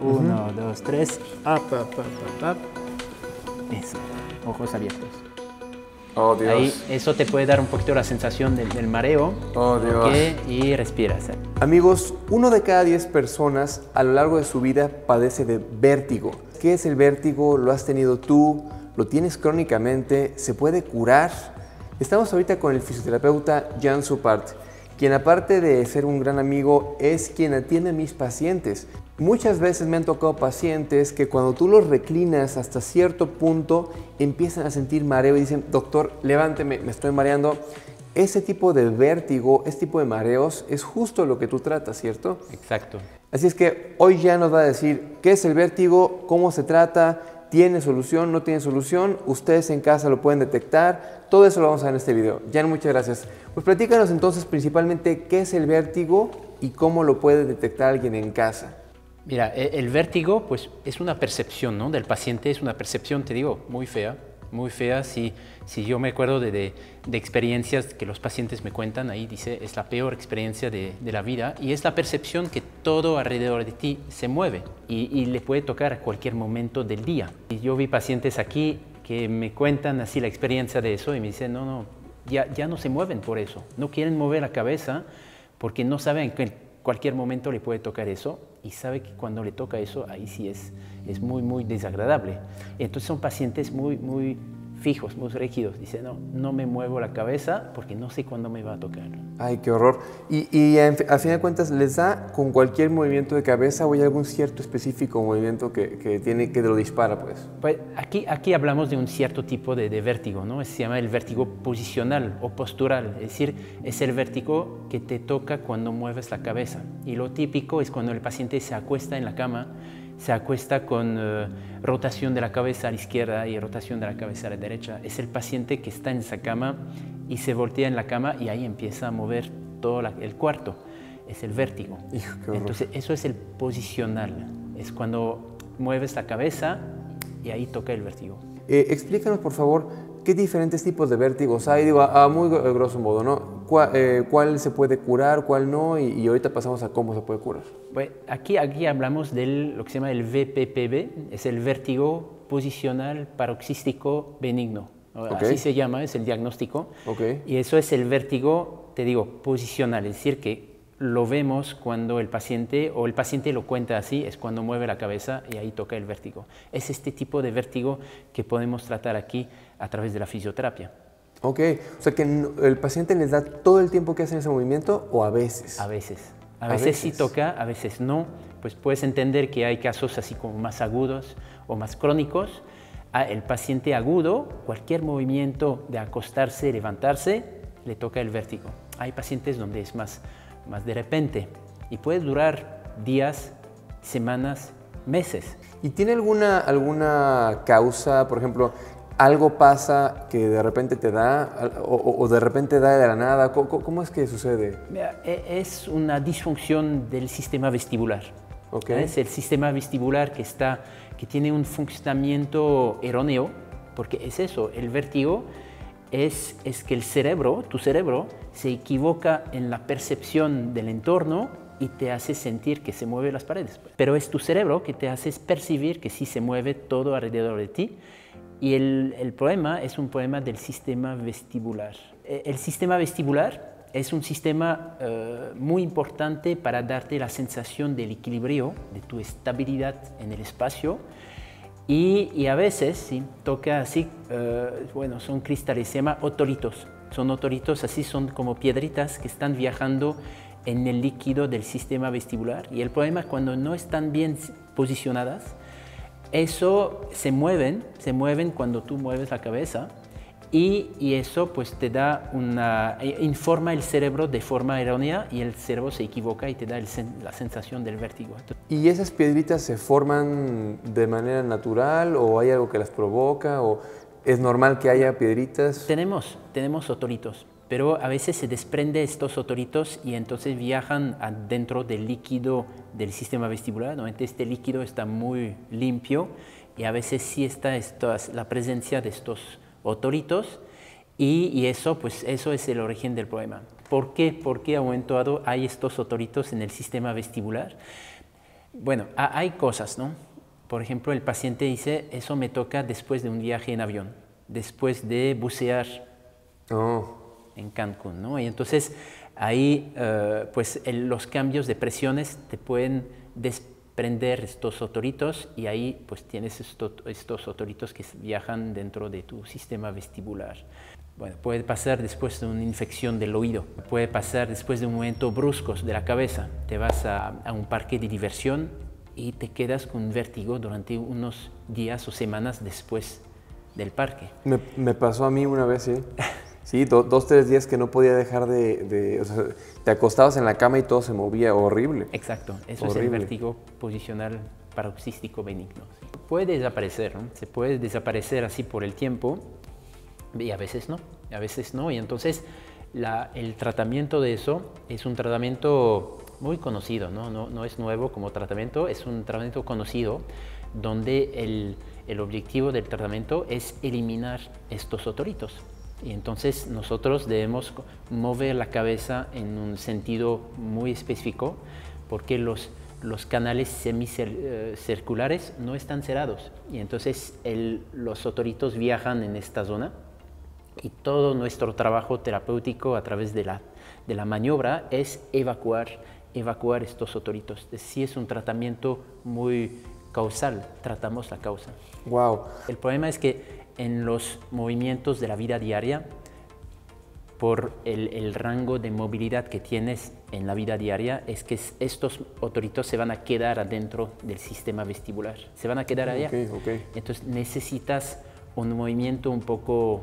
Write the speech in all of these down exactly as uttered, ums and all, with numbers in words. Uno, dos, tres. Up, up, up, up, up. Eso. Ojos abiertos. Oh, Dios. Ahí, eso te puede dar un poquito la sensación del, del mareo. Oh, Dios. ¿Okay? Y respiras. Amigos, uno de cada diez personas a lo largo de su vida padece de vértigo. ¿Qué es el vértigo? ¿Lo has tenido tú? ¿Lo tienes crónicamente? ¿Se puede curar? Estamos ahorita con el fisioterapeuta Jan Supart, quien aparte de ser un gran amigo, es quien atiende a mis pacientes. Muchas veces me han tocado pacientes que cuando tú los reclinas hasta cierto punto, empiezan a sentir mareo y dicen, doctor, levánteme, me estoy mareando. Ese tipo de vértigo, ese tipo de mareos, es justo lo que tú tratas, ¿cierto? Exacto. Así es que hoy Jan nos va a decir qué es el vértigo, cómo se trata, tiene solución, no tiene solución, ustedes en casa lo pueden detectar, todo eso lo vamos a ver en este video. Jan, muchas gracias. Pues platícanos entonces principalmente qué es el vértigo y cómo lo puede detectar alguien en casa. Mira, el vértigo pues es una percepción, ¿no? Del paciente, es una percepción, te digo, muy fea, muy fea. Si, si yo me acuerdo de, de, de experiencias que los pacientes me cuentan, ahí dice, es la peor experiencia de, de la vida y es la percepción que todo alrededor de ti se mueve y, y le puede tocar a cualquier momento del día. Y yo vi pacientes aquí que me cuentan así la experiencia de eso y me dicen, no, no, ya, ya no se mueven por eso, no quieren mover la cabeza porque no saben que en cualquier momento le puede tocar eso y sabe que cuando le toca eso, ahí sí es, es muy, muy desagradable. Entonces son pacientes muy, muy fijos, muy rígidos. Dicen, no, no me muevo la cabeza porque no sé cuándo me va a tocar. Ay, qué horror. Y, y a, a fin de cuentas, ¿les da con cualquier movimiento de cabeza o hay algún cierto específico movimiento que, que, tiene, que lo dispara? Pues, pues aquí, aquí hablamos de un cierto tipo de, de vértigo, ¿no? Se llama el vértigo posicional o postural. Es decir, es el vértigo que te toca cuando mueves la cabeza. Y lo típico es cuando el paciente se acuesta en la cama, se acuesta con eh, rotación de la cabeza a la izquierda y rotación de la cabeza a la derecha. Es el paciente que está en esa cama y se voltea en la cama y ahí empieza a mover todo la, el cuarto. Es el vértigo. Hijo, qué horror. Entonces, eso es el posicional. Es cuando mueves la cabeza y ahí toca el vértigo. Eh, explícanos, por favor, qué diferentes tipos de vértigos hay. Digo, a, a muy grosso modo, ¿no? ¿Cuál, eh, ¿Cuál se puede curar, cuál no? Y, y ahorita pasamos a cómo se puede curar. Pues aquí, aquí hablamos de lo que se llama el V P P B, es el vértigo posicional paroxístico benigno. Okay. Así se llama, es el diagnóstico. Okay. Y eso es el vértigo, te digo, posicional, es decir, que lo vemos cuando el paciente, o el paciente lo cuenta así, es cuando mueve la cabeza y ahí toca el vértigo. Es este tipo de vértigo que podemos tratar aquí a través de la fisioterapia. Ok, o sea que el paciente les da todo el tiempo que hacen ese movimiento o a veces. A veces. A, a veces, veces sí toca, a veces no. Pues puedes entender que hay casos así como más agudos o más crónicos. El paciente agudo, cualquier movimiento de acostarse, levantarse, le toca el vértigo. Hay pacientes donde es más, más de repente y puede durar días, semanas, meses. ¿Y tiene alguna, alguna causa, por ejemplo, algo pasa que de repente te da o, o de repente da de la nada? ¿Cómo, cómo es que sucede? Mira, es una disfunción del sistema vestibular. Okay. Es el sistema vestibular que, está, que tiene un funcionamiento erróneo, porque es eso, el vértigo es, es que el cerebro, tu cerebro, se equivoca en la percepción del entorno y te hace sentir que se mueven las paredes. Pero es tu cerebro que te hace percibir que sí se mueve todo alrededor de ti. Y el, el problema es un problema del sistema vestibular. El sistema vestibular es un sistema eh, muy importante para darte la sensación del equilibrio, de tu estabilidad en el espacio. Y, y a veces, si toca así, eh, bueno, son cristales, se llama otolitos. Son otolitos, así son como piedritas que están viajando en el líquido del sistema vestibular. Y el problema es cuando no están bien posicionadas, eso se mueven, se mueven cuando tú mueves la cabeza y, y eso pues te da una, informa el cerebro de forma errónea y el cerebro se equivoca y te da el, la sensación del vértigo. ¿Y esas piedritas se forman de manera natural o hay algo que las provoca o es normal que haya piedritas? Tenemos, tenemos otolitos, pero a veces se desprende estos otolitos y entonces viajan adentro del líquido del sistema vestibular. Normalmente este líquido está muy limpio y a veces sí está esta, la presencia de estos otolitos y, y eso, pues, eso es el origen del problema. ¿Por qué? Porque a un momento dado hay estos otolitos en el sistema vestibular. Bueno, hay cosas, ¿no? Por ejemplo, el paciente dice, eso me toca después de un viaje en avión, después de bucear oh. en Cancún, ¿no? Y entonces ahí uh, pues el, los cambios de presiones te pueden desprender estos otoritos y ahí pues tienes esto, estos otoritos que viajan dentro de tu sistema vestibular. Bueno, puede pasar después de una infección del oído, puede pasar después de un momento brusco de la cabeza. Te vas a, a un parque de diversión y te quedas con vértigo durante unos días o semanas después del parque. Me, me pasó a mí una vez, sí. Sí, do, dos, tres días que no podía dejar de... de o sea, te acostabas en la cama y todo se movía horrible. Exacto, eso horrible. Es el vértigo posicional paroxístico benigno. Puede desaparecer, ¿no? Se puede desaparecer así por el tiempo. Y a veces no, a veces no. Y entonces la, el tratamiento de eso es un tratamiento muy conocido, ¿no? No, no es nuevo como tratamiento, es un tratamiento conocido donde el, el objetivo del tratamiento es eliminar estos otoritos. Y entonces nosotros debemos mover la cabeza en un sentido muy específico porque los, los canales semicirculares no están cerrados. Y entonces el, los otoritos viajan en esta zona. Y todo nuestro trabajo terapéutico a través de la, de la maniobra es evacuar, evacuar estos otoritos. Sí es un tratamiento muy causal, tratamos la causa. Wow. El problema es que en los movimientos de la vida diaria, por el, el rango de movilidad que tienes en la vida diaria, es que estos otoritos se van a quedar adentro del sistema vestibular. Se van a quedar allá. Okay, okay. Entonces necesitas un movimiento un poco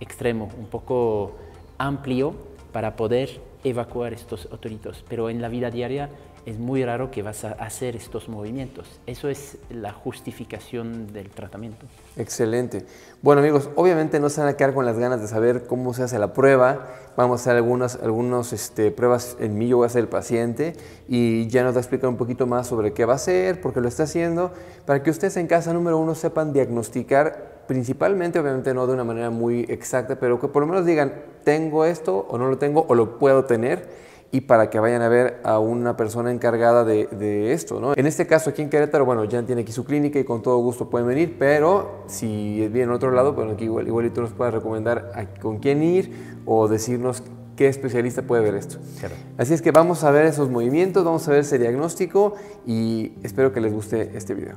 extremo, un poco amplio para poder evacuar estos otoritos. Pero en la vida diaria es muy raro que vas a hacer estos movimientos. Eso es la justificación del tratamiento. Excelente. Bueno, amigos, obviamente no se van a quedar con las ganas de saber cómo se hace la prueba. Vamos a hacer algunas algunos, este, pruebas en mí, yo voy a hacer el paciente y ya nos va a explicar un poquito más sobre qué va a hacer, por qué lo está haciendo, para que ustedes en casa, número uno, sepan diagnosticar principalmente, obviamente no de una manera muy exacta, pero que por lo menos digan, tengo esto o no lo tengo o lo puedo tener, y para que vayan a ver a una persona encargada de, de esto, ¿no? En este caso aquí en Querétaro, bueno, Jan tiene aquí su clínica y con todo gusto pueden venir, pero si vienen a otro lado, bueno, aquí igual, igual tú nos puedes recomendar a, con quién ir o decirnos ¿qué especialista puede ver esto? Claro. Así es que vamos a ver esos movimientos, vamos a ver ese diagnóstico y espero que les guste este video.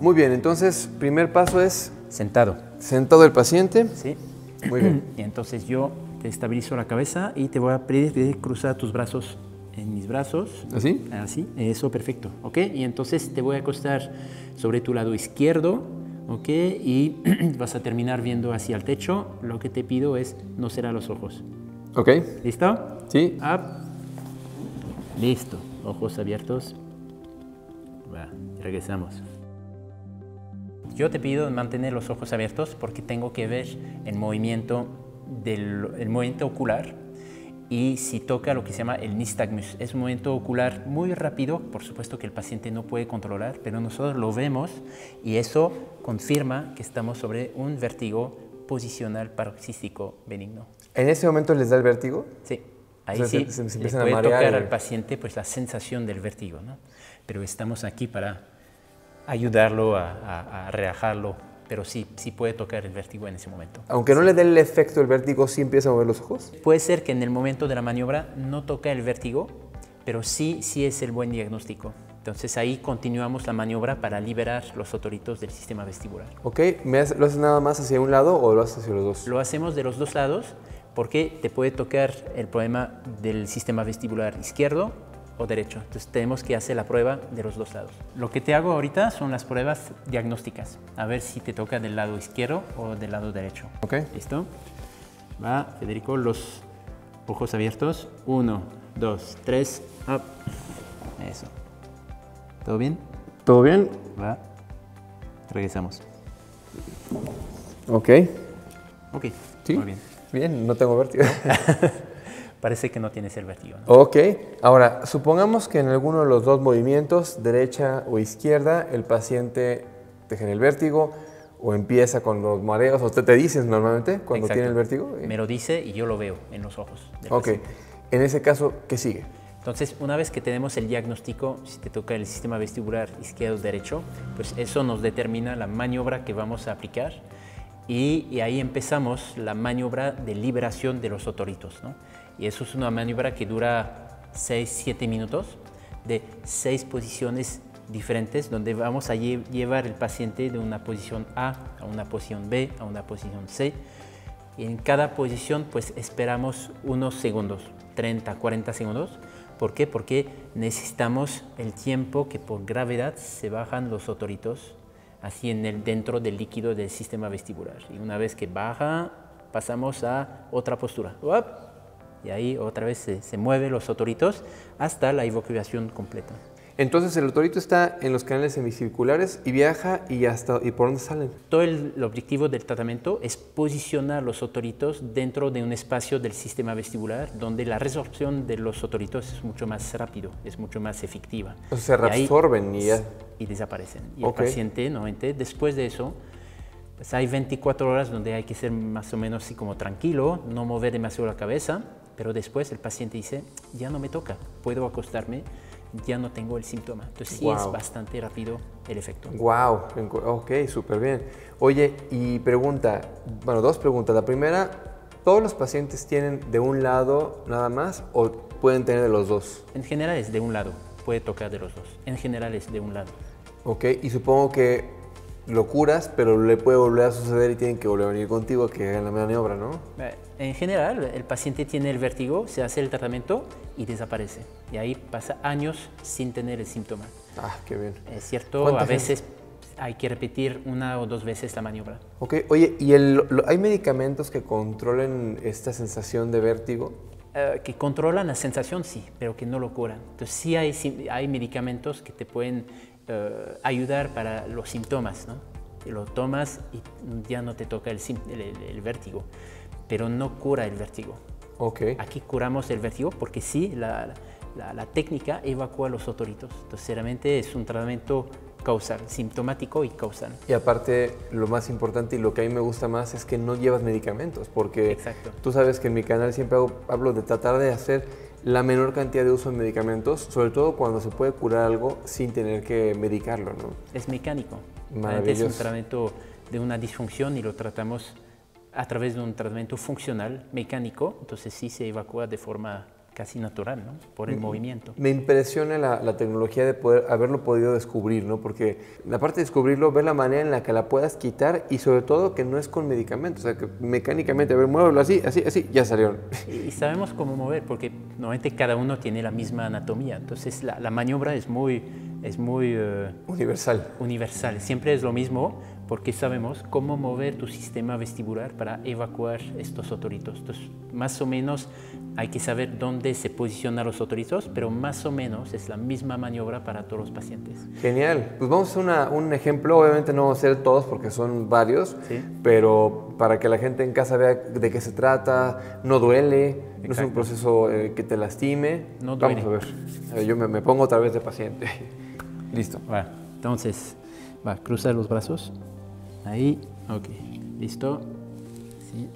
Muy bien, entonces, primer paso es... Sentado. Sentado el paciente. Sí. Muy bien. Y entonces yo te estabilizo la cabeza y te voy a pedir, pedir cruzar tus brazos en mis brazos. ¿Así? Así. Eso, perfecto. ¿Ok? Y entonces te voy a acostar sobre tu lado izquierdo. ¿Ok? Y vas a terminar viendo hacia el techo. Lo que te pido es no cerrar los ojos. ¿Ok? ¿Listo? Sí. Up. Listo. Ojos abiertos. Va. Regresamos. Yo te pido mantener los ojos abiertos porque tengo que ver el movimiento, del, el movimiento ocular y si toca lo que se llama el nystagmus. Es un movimiento ocular muy rápido, por supuesto que el paciente no puede controlar, pero nosotros lo vemos y eso confirma que estamos sobre un vértigo posicional paroxístico benigno. ¿En ese momento les da el vértigo? Sí, ahí o sea, sí, se, se, se le puede a tocar y... al paciente pues, la sensación del vértigo, ¿no? Pero estamos aquí para ayudarlo a, a, a relajarlo, pero sí, sí puede tocar el vértigo en ese momento. Aunque no sí. le dé el efecto del vértigo, ¿sí empieza a mover los ojos? Puede ser que en el momento de la maniobra no toca el vértigo, pero sí, sí es el buen diagnóstico. Entonces ahí continuamos la maniobra para liberar los otoritos del sistema vestibular. Ok, ¿Me hace, ¿lo haces nada más hacia un lado o lo haces hacia los dos? Lo hacemos de los dos lados porque te puede tocar el problema del sistema vestibular izquierdo o derecho. Entonces tenemos que hacer la prueba de los dos lados. Lo que te hago ahorita son las pruebas diagnósticas. A ver si te toca del lado izquierdo o del lado derecho. Ok. ¿Listo? Va, Federico, los ojos abiertos. Uno, dos, tres, up. Eso. ¿Todo bien? ¿Todo bien? Va. Regresamos. Ok. Ok. ¿Sí? Muy bien. Bien, no tengo vértigo. Parece que no tienes el vértigo, ¿no? Ok. Ahora, supongamos que en alguno de los dos movimientos, derecha o izquierda, el paciente te genera el vértigo o empieza con los mareos, o te, te dices normalmente cuando Exacto. tiene el vértigo. Me lo dice y yo lo veo en los ojos del paciente. En ese caso, ¿qué sigue? Entonces, una vez que tenemos el diagnóstico, si te toca el sistema vestibular izquierdo-derecho, pues eso nos determina la maniobra que vamos a aplicar y, y ahí empezamos la maniobra de liberación de los otoritos, ¿no? Y eso es una maniobra que dura seis siete minutos de seis posiciones diferentes donde vamos a lle- llevar el paciente de una posición A a una posición B a una posición C. Y en cada posición pues esperamos unos segundos, treinta, cuarenta segundos. ¿Por qué? Porque necesitamos el tiempo que por gravedad se bajan los otoritos así en el, dentro del líquido del sistema vestibular. Y una vez que baja, pasamos a otra postura. ¡Op! Y ahí otra vez se, se mueven los otoritos hasta la evacuación completa. Entonces el otorito está en los canales semicirculares y viaja y hasta y por dónde salen. Todo el, el objetivo del tratamiento es posicionar los otoritos dentro de un espacio del sistema vestibular donde la resorción de los otoritos es mucho más rápido, es mucho más efectiva. O sea, se reabsorben y, ahí, y ya. Y desaparecen. Y okay. El paciente, normalmente, después de eso, pues hay veinticuatro horas donde hay que ser más o menos así como tranquilo, no mover demasiado la cabeza, pero después el paciente dice, ya no me toca, puedo acostarme, ya no tengo el síntoma. Entonces sí, wow, es bastante rápido el efecto. Wow, ok, súper bien. Oye, y pregunta, bueno, dos preguntas. La primera, ¿todos los pacientes tienen de un lado nada más o pueden tener de los dos? En general es de un lado, puede tocar de los dos. En general es de un lado. Ok, y supongo que lo curas, pero le puede volver a suceder y tienen que volver a venir contigo a que hagan la maniobra, ¿no? En general, el paciente tiene el vértigo, se hace el tratamiento y desaparece. Y ahí pasa años sin tener el síntoma. Ah, qué bien. Es cierto, a veces hay que repetir una o dos veces la maniobra. Ok, oye, ¿y el, lo, hay medicamentos que controlen esta sensación de vértigo? Uh, que controlan la sensación, sí, pero que no lo curan. Entonces sí hay, sí, hay medicamentos que te pueden Uh, ayudar para los síntomas, ¿no? Lo tomas y ya no te toca el, el, el vértigo, pero no cura el vértigo. Okay. Aquí curamos el vértigo porque sí, la, la, la técnica evacúa los otoritos. Entonces, realmente es un tratamiento causal, sintomático y causal. Y aparte, lo más importante y lo que a mí me gusta más es que no llevas medicamentos, porque exacto, tú sabes que en mi canal siempre hago, hablo de tratar de hacer la menor cantidad de uso de medicamentos, sobre todo cuando se puede curar algo sin tener que medicarlo, ¿no? Es mecánico. Maravilloso. Es un tratamiento de una disfunción y lo tratamos a través de un tratamiento funcional, mecánico, entonces sí se evacúa de forma casi natural, ¿no? Por el me, movimiento. Me impresiona la, la tecnología de poder haberlo podido descubrir, ¿no? Porque la parte de descubrirlo, ver la manera en la que la puedas quitar y sobre todo que no es con medicamentos, o sea, que mecánicamente, a ver, muévelo así, así, así, ya salieron. Y, y sabemos cómo mover, porque normalmente cada uno tiene la misma anatomía, entonces la, la maniobra es muy, es muy eh, universal. Universal, siempre es lo mismo, porque sabemos cómo mover tu sistema vestibular para evacuar estos otoritos. Entonces, más o menos hay que saber dónde se posicionan los otoritos, pero más o menos es la misma maniobra para todos los pacientes. Genial. Pues vamos a hacer una, un ejemplo. Obviamente no vamos a hacer todos porque son varios, ¿sí? Pero para que la gente en casa vea de qué se trata, no duele, exacto, no es un proceso eh, que te lastime. No duele. Vamos a ver. A ver, yo me, me pongo otra vez de paciente. Listo. Bueno, entonces, va, cruza los brazos. Ahí, ok, listo, sí.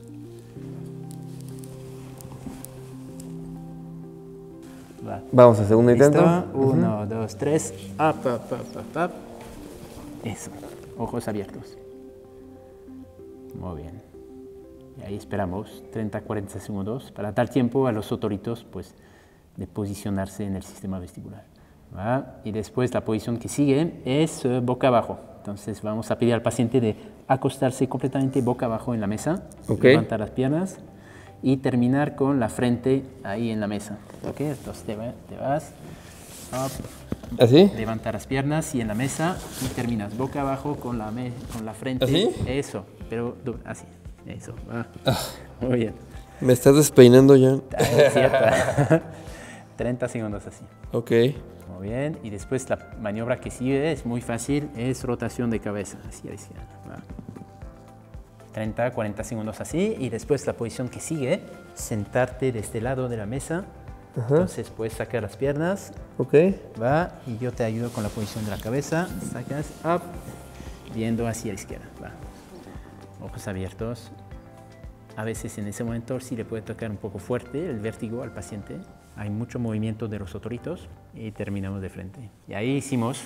Va. Vamos al segundo listo. Intento. Uno, uh-huh. dos, tres, up, up, up, up, up. Eso, ojos abiertos. Muy bien. Y ahí esperamos treinta a cuarenta segundos para dar tiempo a los otoritos pues, de posicionarse en el sistema vestibular. Va. Y después la posición que sigue es uh, boca abajo. Entonces vamos a pedir al paciente de acostarse completamente boca abajo en la mesa, okay, levantar las piernas y terminar con la frente ahí en la mesa. Okay, entonces te, va, te vas, up, ¿así? Levantar las piernas y en la mesa y terminas boca abajo con la, me, con la frente. ¿Así? Eso, pero así, eso. Ah. Ah. Muy bien. Me estás despeinando ya. Es cierto. treinta segundos así. Ok. Muy bien, y después la maniobra que sigue es muy fácil, es rotación de cabeza hacia la izquierda. Va. treinta a cuarenta segundos así, y después la posición que sigue, sentarte de este lado de la mesa. Uh-huh. Entonces puedes sacar las piernas. Ok. Va, y yo te ayudo con la posición de la cabeza. Sacas, up, viendo hacia la izquierda. Va. Ojos abiertos. A veces en ese momento sí le puede tocar un poco fuerte el vértigo al paciente. hay mucho movimiento de los otoritos y terminamos de frente. Y ahí hicimos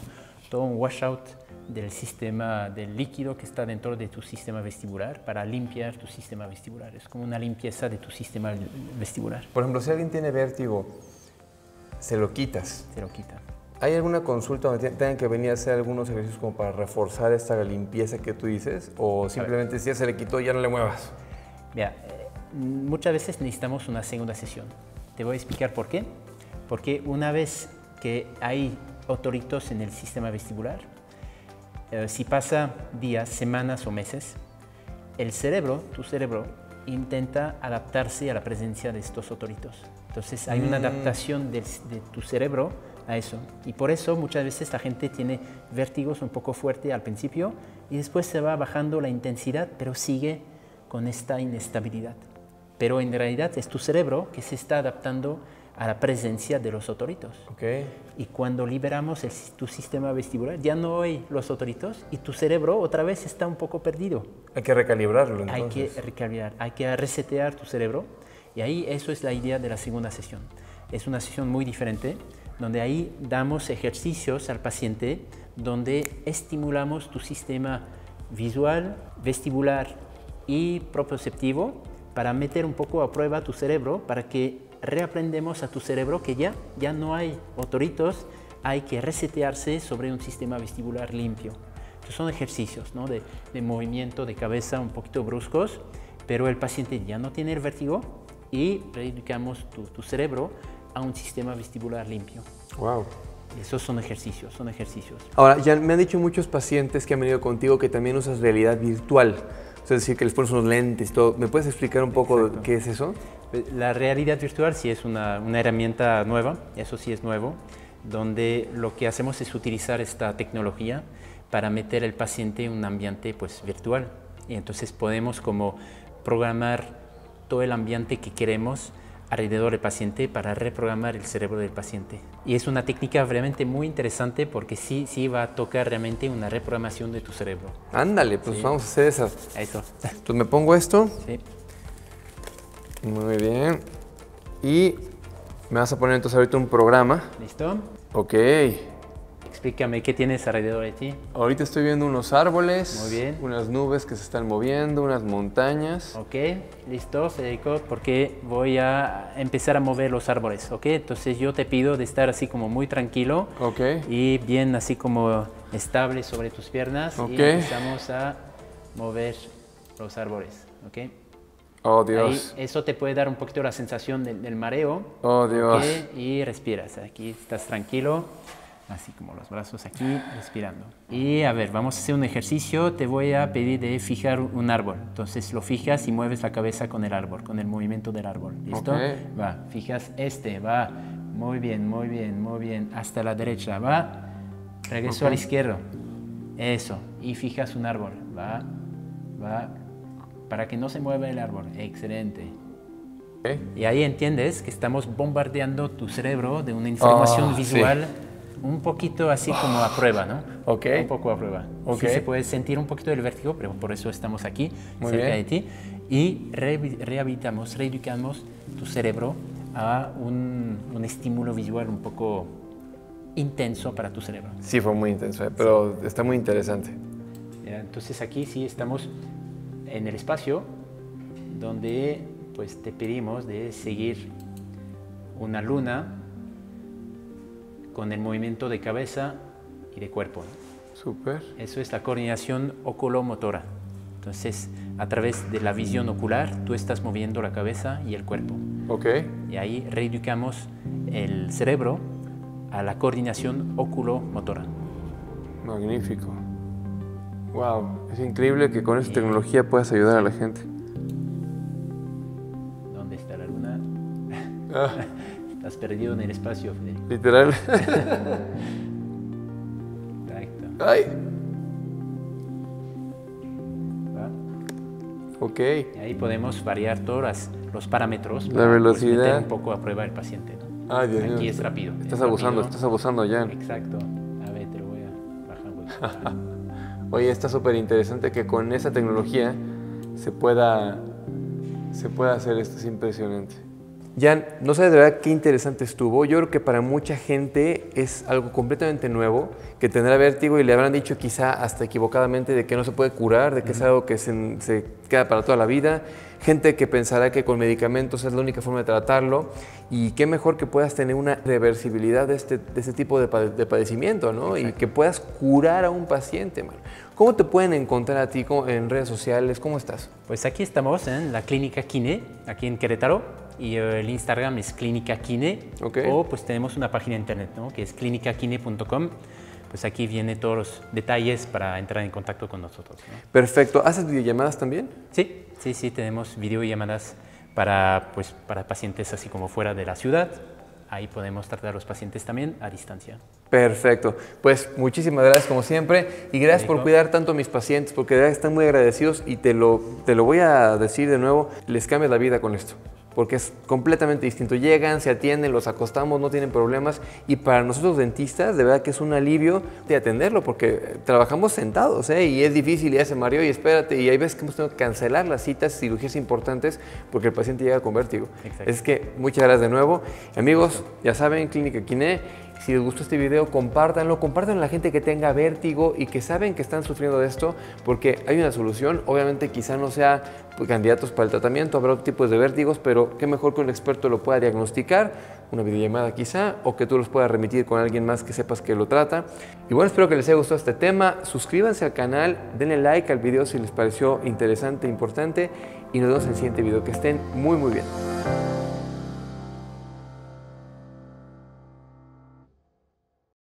todo un washout del sistema, del líquido que está dentro de tu sistema vestibular para limpiar tu sistema vestibular. Es como una limpieza de tu sistema vestibular. Por ejemplo, si alguien tiene vértigo, ¿se lo quitas? Se lo quita. ¿Hay alguna consulta donde tengan que venir a hacer algunos ejercicios como para reforzar esta limpieza que tú dices? ¿O simplemente si ya se le quitó, ya no le muevas? Mira, muchas veces necesitamos una segunda sesión. Te voy a explicar por qué. Porque una vez que hay otoritos en el sistema vestibular, eh, si pasa días, semanas o meses, el cerebro, tu cerebro, intenta adaptarse a la presencia de estos otoritos. Entonces hay mm. una adaptación de, de tu cerebro a eso. Y por eso muchas veces la gente tiene vértigos un poco fuerte al principio y después se va bajando la intensidad, pero sigue con esta inestabilidad. Pero en realidad es tu cerebro que se está adaptando a la presencia de los otoritos. Okay. Y cuando liberamos el, tu sistema vestibular, ya no hay los otoritos y tu cerebro otra vez está un poco perdido. Hay que recalibrarlo, entonces. Hay que recalibrar, hay que resetear tu cerebro. Y ahí eso es la idea de la segunda sesión. Es una sesión muy diferente, donde ahí damos ejercicios al paciente, donde estimulamos tu sistema visual, vestibular y propioceptivo para meter un poco a prueba tu cerebro, para que reaprendemos a tu cerebro que ya, ya no hay otoritos, hay que resetearse sobre un sistema vestibular limpio. Entonces son ejercicios, ¿no? de, de movimiento de cabeza un poquito bruscos, pero el paciente ya no tiene el vértigo y reeducamos tu, tu cerebro a un sistema vestibular limpio. Wow. Esos son ejercicios, son ejercicios. Ahora, Jan, me han dicho muchos pacientes que han venido contigo que también usas realidad virtual. Es decir, que les pones unos lentes, todo. ¿Me puedes explicar un poco Exacto. qué es eso? La realidad virtual sí es una, una herramienta nueva, eso sí es nuevo, donde lo que hacemos es utilizar esta tecnología para meter al paciente en un ambiente pues, virtual. Y entonces podemos como programar todo el ambiente que queremos alrededor del paciente para reprogramar el cerebro del paciente. Y es una técnica realmente muy interesante porque sí, sí va a tocar realmente una reprogramación de tu cerebro. Ándale, pues sí. Vamos a hacer esa. Eso. Entonces me pongo esto. Sí. Muy bien. Y me vas a poner entonces ahorita un programa. ¿Listo? Ok. Explícame, ¿qué tienes alrededor de ti? Ahorita estoy viendo unos árboles, Muy bien. unas nubes que se están moviendo, unas montañas. Ok, listo, Federico, porque voy a empezar a mover los árboles, ¿ok? Entonces yo te pido de estar así como muy tranquilo okay. y bien así como estable sobre tus piernas okay. y empezamos a mover los árboles, ¿ok? Oh, Dios. Ahí, eso te puede dar un poquito la sensación del, del mareo. Oh, Dios. ¿okay? Y respiras, aquí estás tranquilo. Así como los brazos aquí, respirando. Y a ver, vamos a hacer un ejercicio. Te voy a pedir de fijar un árbol. Entonces lo fijas y mueves la cabeza con el árbol, con el movimiento del árbol. ¿Listo? Okay. Va, fijas este, va. Muy bien, muy bien, muy bien. Hasta la derecha, va. Regreso okay. a la izquierda. Eso. Y fijas un árbol, va, va. Para que no se mueva el árbol. Excelente. Okay. Y ahí entiendes que estamos bombardeando tu cerebro de una información oh, visual. Sí. Un poquito así como a prueba, ¿no? Ok. Un poco a prueba. Ok. Sí, se puede sentir un poquito el vértigo, pero por eso estamos aquí, Muy cerca bien. de ti. Y re rehabilitamos, reeducamos tu cerebro a un, un estímulo visual un poco intenso para tu cerebro. Sí, fue muy intenso, ¿eh? pero sí. está muy interesante. Entonces aquí sí estamos en el espacio donde pues, te pedimos de seguir una luna con el movimiento de cabeza y de cuerpo. Súper. Eso es la coordinación oculomotora. Entonces, a través de la visión ocular, tú estás moviendo la cabeza y el cuerpo. Ok. Y ahí reeducamos el cerebro a la coordinación oculomotora. Magnífico. Wow, es increíble que con esta tecnología puedas ayudar a la gente. ¿Dónde está la luna? Ah. Estás perdido en el espacio, Federico. Literal. Exacto. ¡Ay! ¿Va? Ok. Y ahí podemos variar todos los parámetros. La para velocidad. Para meter un poco a prueba el paciente, ¿no? Ay, Dios mío. Aquí Dios. es rápido. Estás es abusando, rápido. estás abusando ya. Exacto. A ver, te lo voy a bajar. Oye, está súper interesante que con esa tecnología se pueda, se pueda hacer esto. Es impresionante. Jan, no sabes de verdad qué interesante estuvo. Yo creo que para mucha gente es algo completamente nuevo que tendrá vértigo y le habrán dicho quizá hasta equivocadamente de que no se puede curar, de que uh-huh. es algo que se, se queda para toda la vida. Gente que pensará que con medicamentos es la única forma de tratarlo, y qué mejor que puedas tener una reversibilidad de este, de este tipo de, pade de padecimiento, ¿no? Y que puedas curar a un paciente, man. ¿Cómo te pueden encontrar a ti en redes sociales? ¿Cómo estás? Pues aquí estamos en la Clínica Kine, aquí en Querétaro, y el Instagram es Clínica Kine, okay. O pues tenemos una página de internet, ¿no? Que es clínica kine punto com. Pues aquí vienen todos los detalles para entrar en contacto con nosotros, ¿no? Perfecto. ¿Haces videollamadas también? Sí, sí, sí, tenemos videollamadas para, pues, para pacientes así como fuera de la ciudad. Ahí podemos tratar a los pacientes también a distancia. Perfecto. Pues muchísimas gracias como siempre, y gracias por cuidar tanto a mis pacientes, porque de verdad están muy agradecidos, y te lo, te lo voy a decir de nuevo, les cambias la vida con esto. Porque es completamente distinto. Llegan, se atienden, los acostamos, no tienen problemas, y para nosotros dentistas de verdad que es un alivio de atenderlo, porque trabajamos sentados, ¿eh? Y es difícil, y ya se mareó, y espérate, y hay veces que hemos tenido que cancelar las citas, cirugías importantes, porque el paciente llega con vértigo. Exacto. Es que muchas gracias de nuevo. Amigos, exacto. Ya saben, Clínica Kine. Si les gustó este video, compártanlo, compártanlo a la gente que tenga vértigo y que saben que están sufriendo de esto, porque hay una solución. Obviamente quizá no sea candidatos para el tratamiento, habrá otros tipos de vértigos, pero qué mejor que un experto lo pueda diagnosticar, una videollamada quizá, o que tú los puedas remitir con alguien más que sepas que lo trata. Y bueno, espero que les haya gustado este tema. Suscríbanse al canal, denle like al video si les pareció interesante, importante, y nos vemos en el siguiente video. Que estén muy, muy bien.